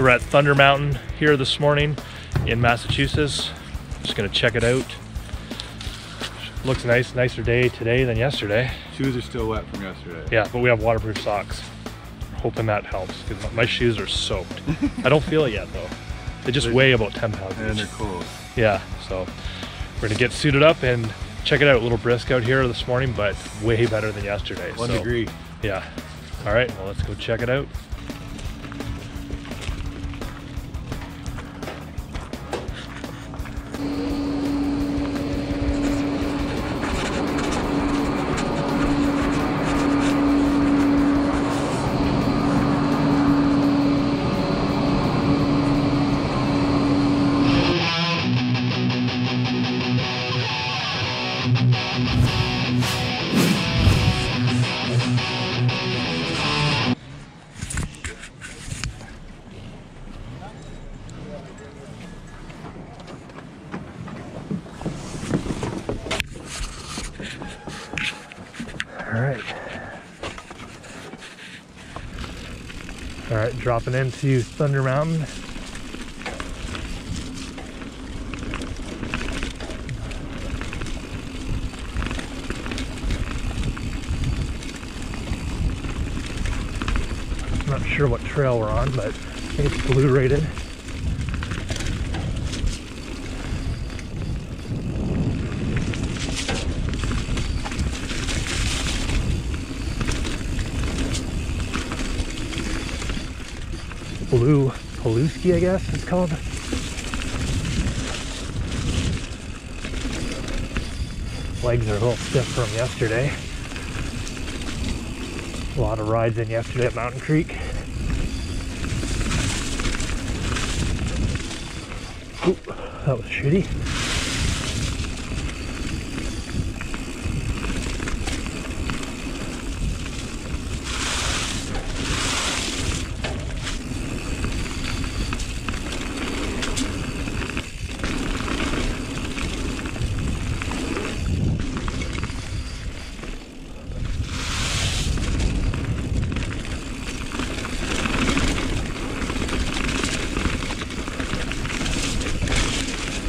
So we're at Thunder Mountain here this morning in Massachusetts. Just gonna check it out. Looks nice, nicer day today than yesterday. Shoes are still wet from yesterday. Yeah, but we have waterproof socks. Hoping that helps, because my shoes are soaked. I don't feel it yet though. They just weigh about 10 pounds. And they're cold. Yeah, so we're gonna get suited up and check it out. A little brisk out here this morning, but way better than yesterday. 1 degree. Yeah. All right, well, let's go check it out. All right, dropping into Thunder Mountain. Not sure what trail we're on, but I think it's blue rated. Blue Paluski, I guess it's called. Legs are a little stiff from yesterday. A lot of rides in yesterday at Mountain Creek. Oop, that was shitty.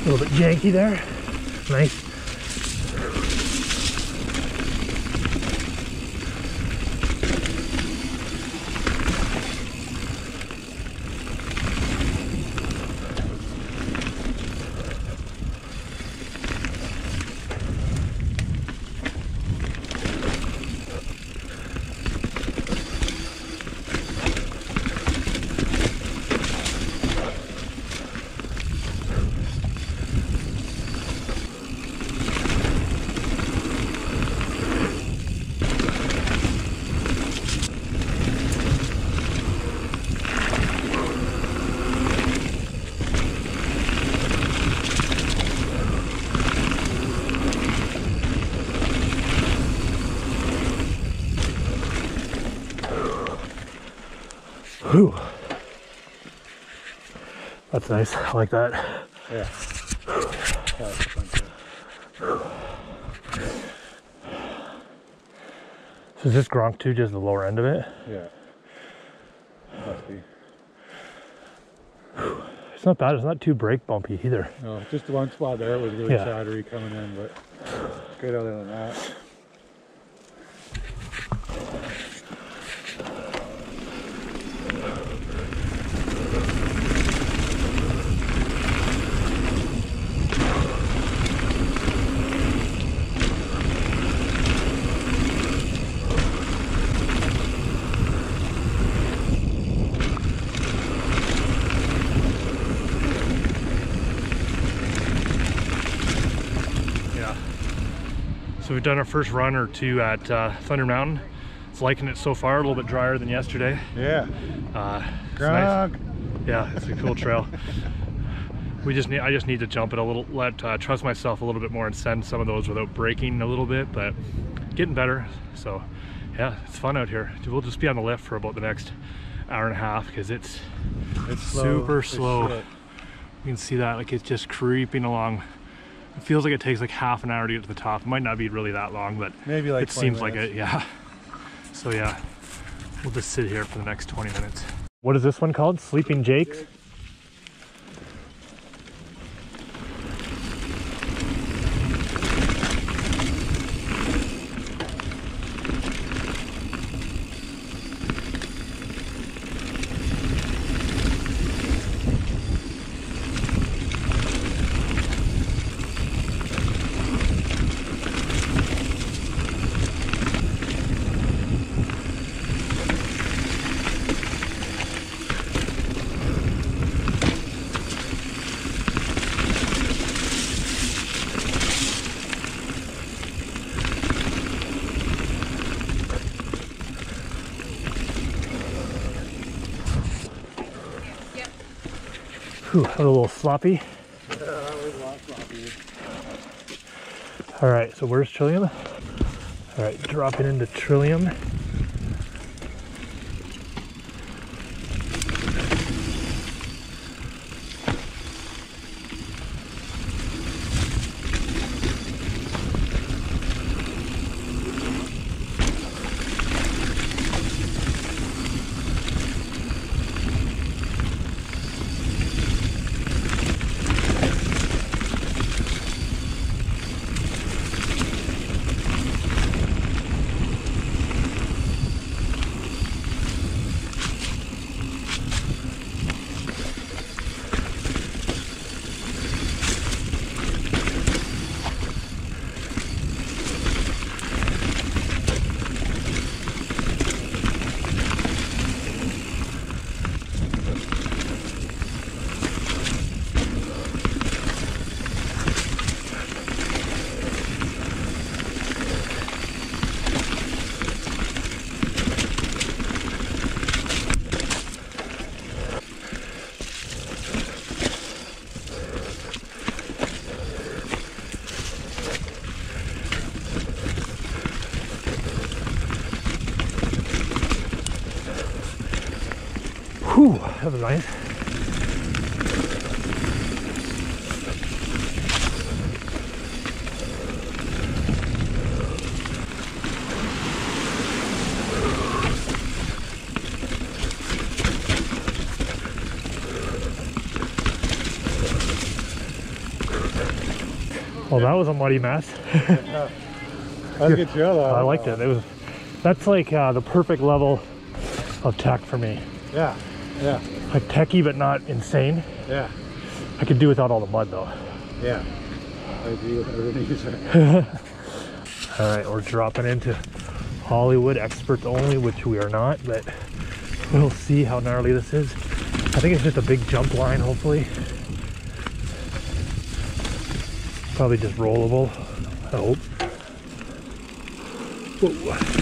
A little bit janky there. Nice. Whew. That's nice. I like that. Yeah. So is this Gronk 2 just the lower end of it? Yeah. Must be. It's not bad. It's not too brake bumpy either. No, just the one spot there was really chattery coming in, but it's good other than that. So we've done our first run or two at Thunder Mountain. It's liking it so far, a little bit drier than yesterday. Yeah. It's nice. Yeah, it's a cool trail. I just need to jump it a little, trust myself a little bit more and send some of those without braking a little bit, but getting better. So yeah, it's fun out here. We'll just be on the lift for about the next hour and a half because it's super slow. You can see that, like, it's just creeping along. It feels like it takes like half an hour to get to the top. It might not be really that long, but maybe like it seems like it, yeah. So yeah, we'll just sit here for the next 20 minutes. What is this one called? Sleeping Jake's? Whew, that was a little sloppy. Yeah, that was a lot sloppy. All right, so where's Trillium? All right, dropping into Trillium. Whew, that was nice. Well, that was a muddy mess. That's a good trail. I liked it. It was. That's like the perfect level of tech for me. Yeah. Yeah. Like techie, but not insane. Yeah. I could do without all the mud, though. Yeah. I agree with everything you said. All right, we're dropping into Hollywood, experts only, which we are not, but we'll see how gnarly this is. I think it's just a big jump line, hopefully. Probably just rollable, I hope. Whoa.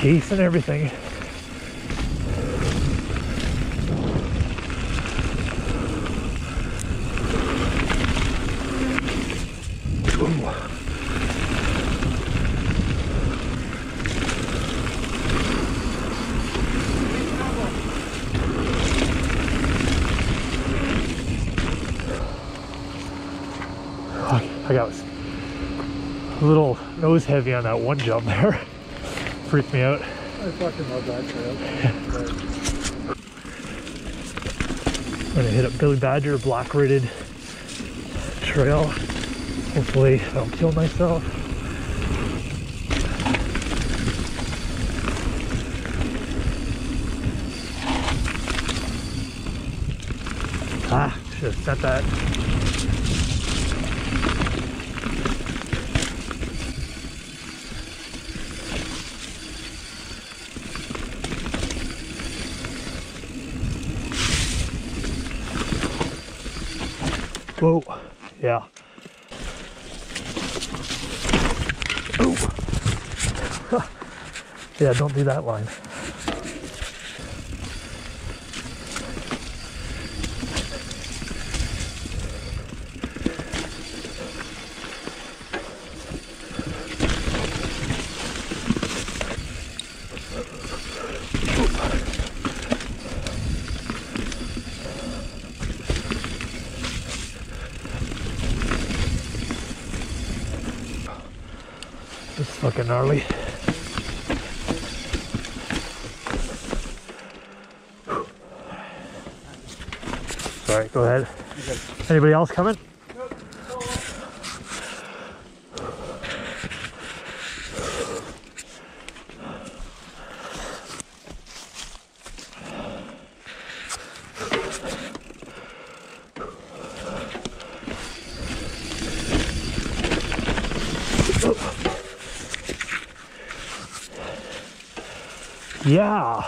Case and everything. I got a little nose heavy on that one jump there. Freaked me out. I fucking love that trail. I'm gonna hit up Billy Badger, black rated trail. Hopefully I don't kill myself. Ah, should have set that. Whoa, yeah. Ooh. Yeah, don't do that line. Fucking gnarly. Sorry, go ahead. Anybody else coming? Nope. Yeah.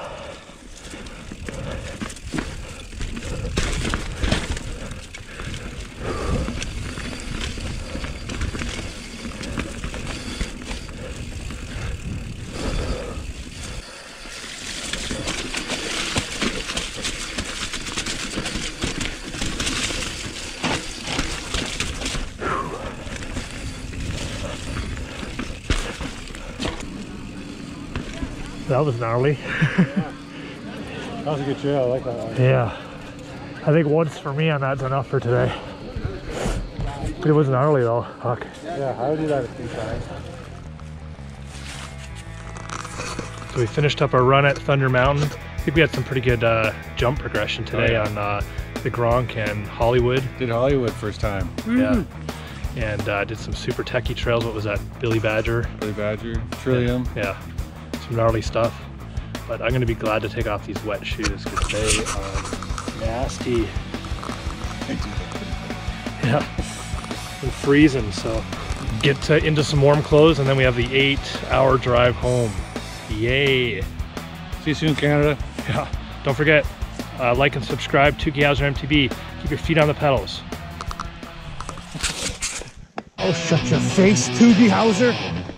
That was gnarly. Yeah. That was a good trail, I like that one. Yeah. I think once for me on that's enough for today. But it was gnarly though, fuck. Yeah, I would do that a few times. So we finished up our run at Thunder Mountain. I think we had some pretty good jump progression today. Oh, yeah. On the Gronk and Hollywood. Did Hollywood first time. Mm-hmm. Yeah. And did some super techie trails. What was that? Billy Badger. Billy Badger, Trillium. Yeah. Gnarly stuff, but I'm going to be glad to take off these wet shoes because they are nasty. Yeah, I'm freezing, so get into some warm clothes and then we have the 8-hour drive home. Yay. See you soon, Canada. Yeah, don't forget, like and subscribe. Toogy Howser MTB. Keep your feet on the pedals. Oh, such a face, Toogy Howser.